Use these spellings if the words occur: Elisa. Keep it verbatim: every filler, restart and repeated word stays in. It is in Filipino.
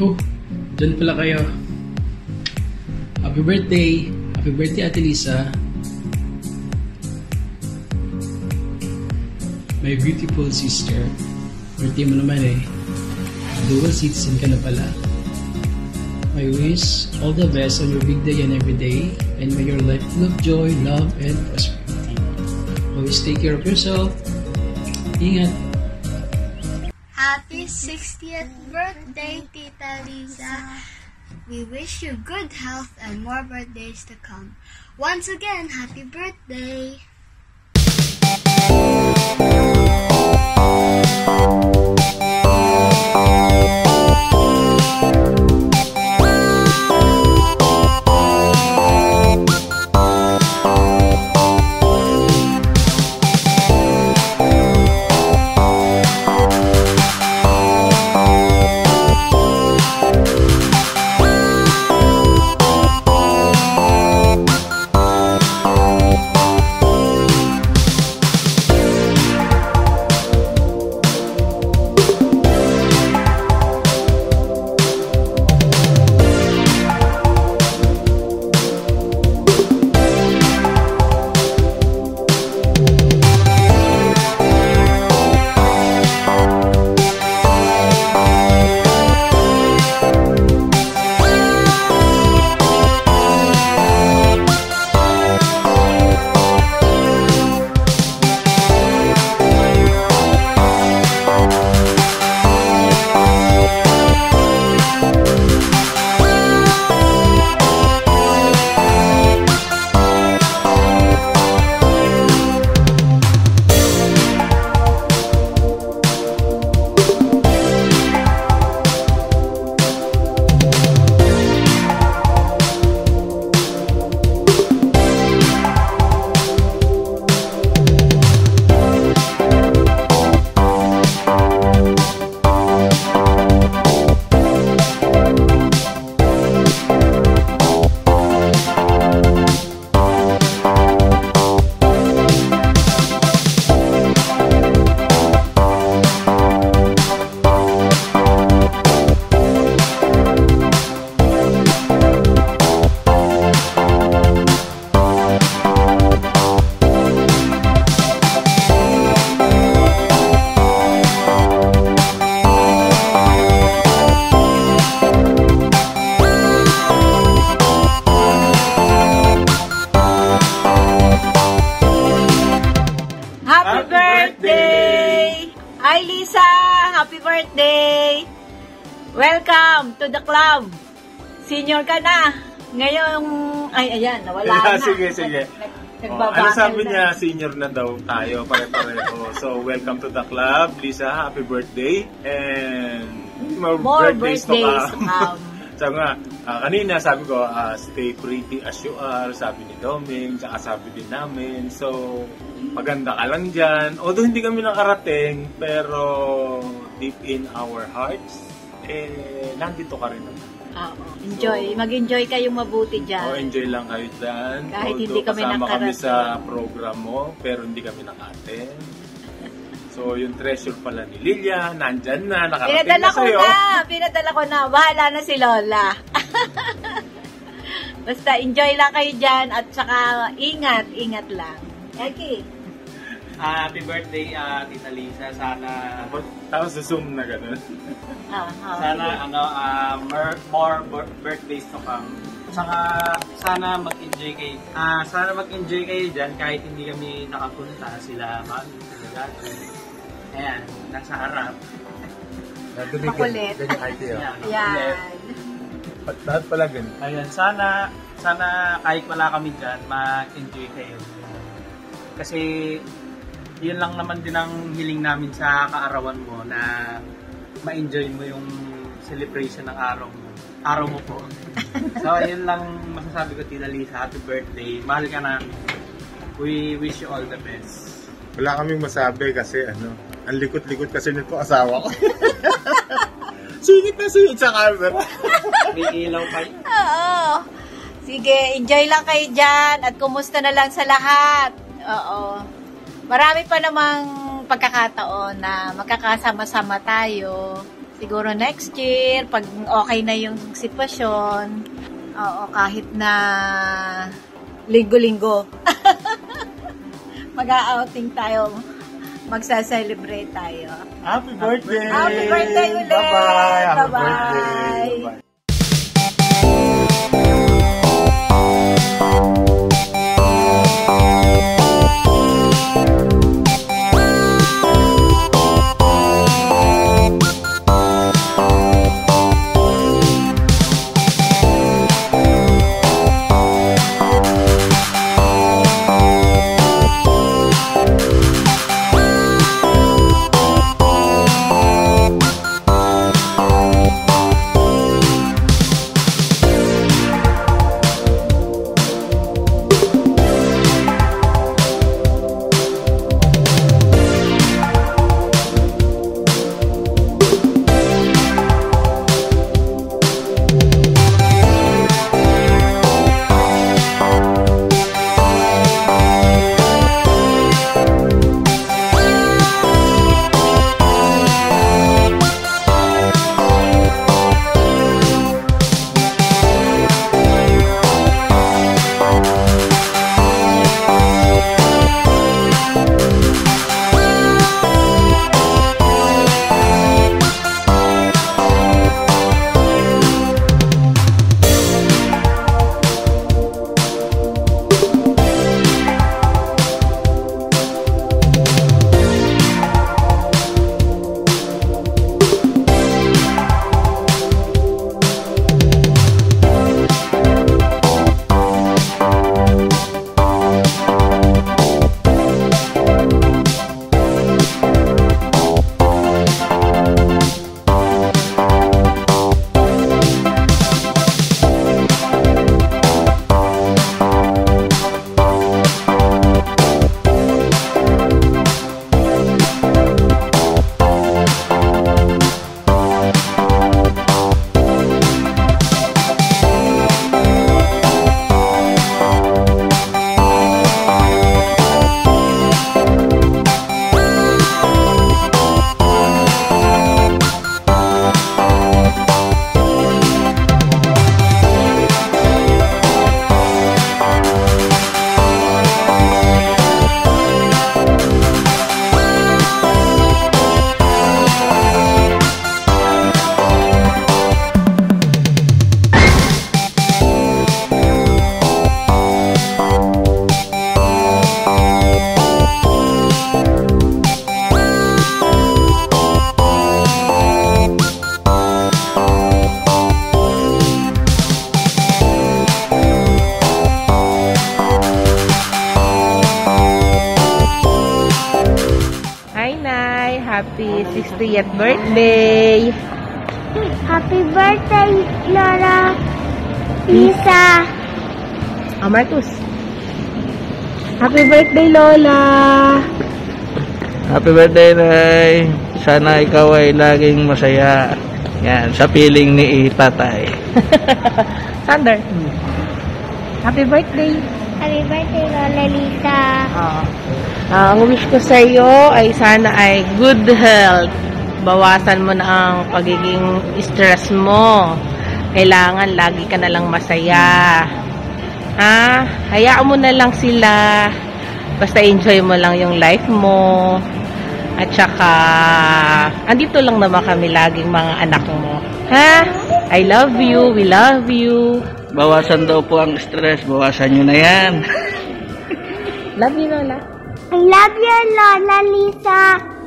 Oh, dyan pala kayo. Happy birthday. Happy birthday, Ate Lisa. My beautiful sister. Birthday mo naman eh. Dual citizen ka na pala. I wish all the best on your big day and every day. And may your life full of joy, love, and prosperity. Always take care of yourself. Ingat. Happy sixtieth birthday, Tita Lisa. We wish you good health and more birthdays to come. Once again, happy birthday! Hi Lisa! Happy birthday! Welcome to the club! Senior ka na! Ngayong... Ay, ayan, nawala na. Sige, sige. Oh, ano sabi niya, senior na daw tayo, pare-pareho. So, welcome to the club. Lisa, happy birthday! And more, more birthdays, birthdays to come. Sabi nga, uh, kanina sabi ko, uh, stay pretty as you are, sabi ni Doming, saka sabi din namin. So, maganda ka lang dyan. Although hindi kami nakarating, pero deep in our hearts, eh, nandito ka rin naman. Ah, oh, enjoy. So, mag-enjoy kayong mabuti dyan. Oh, enjoy lang kayo dyan. Kahit although hindi kami nakarating. Kasama kami sa program mo, pero hindi kami nakarating. So, yung treasure pala ni Lilia, nandyan na, nakarating pinadala na sa'yo. Pinadala ko na, pinadala ko na. Bahala na si Lola. Basta, enjoy lang kayo dyan at saka ingat, ingat lang. Okay. Uh, happy birthday, uh, Tita Lisa. Sana... Tapos sa Zoom na gano'n. uh, uh, sana, okay. ano, uh, more, more birthdays to come. Saka, sana mag-enjoy kayo. Uh, sana mag-enjoy kayo dyan kahit hindi kami nakapunta sila. Mag-enjoy. Ayan, nasa harap. Makulit. Ganyan I T, oh. Ayan. Ayan. Lahat pala ganyan. Ayan, sana, sana kahit wala kami dyan, mag-enjoy kayo. Kasi, yun lang naman din ang hiling namin sa kaarawan mo na ma-enjoy mo yung celebration ng araw mo. Araw mo po. So, yun lang masasabi ko, Tita Lisa. Happy birthday. Mahal ka namin. We wish you all the best. Wala kaming masabi kasi ano, ang likot-likot kasi nito asawa ko. Singit na singit sa camera. May ilaw pa yun. Oo. Sige, enjoy lang kayo dyan at kumusta na lang sa lahat. Oo. Marami pa namang pagkakataon na magkakasama-sama tayo Siguro next year, pag okay na yung sitwasyon, oo, kahit na linggo-linggo, mag-outing tayo, magsa-celebrate tayo. Happy birthday! Happy birthday ulit! Bye-bye! Happy birthday! Bye-bye! Happy sixtieth birthday! Happy birthday, Lola! Lisa! Oh, Marcus! Happy birthday, Lola! Happy birthday, Nay! Sana ikaw ay laging masaya. Yan, sa piling ni Tatay. Sander! Hmm. Happy birthday! Happy birthday, Lola Lisa! Oh. Ang wish ko sa iyo ay sana ay good health. Bawasan mo na ang pagiging stress mo. Kailangan lagi ka na lang masaya. Ha? Hayaan mo na lang sila. Basta enjoy mo lang yung life mo. At saka, andito lang naman kami laging mga anak mo. Ha? I love you. We love you. Bawasan daw po ang stress. Bawasan nyo na yan. Love you, Lola. I love you, Lola Lisa.